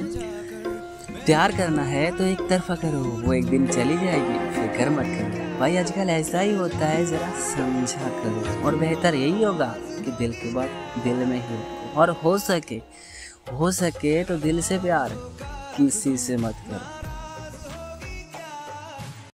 प्यार करना है तो एक तरफा करो, वो एक दिन चली जाएगी, फिक्र मत करना। भाई आजकल ऐसा ही होता है, ज़रा समझा करो। और बेहतर यही होगा कि दिल की बात दिल में ही रखो, और हो सके तो दिल से प्यार किसी से मत करो।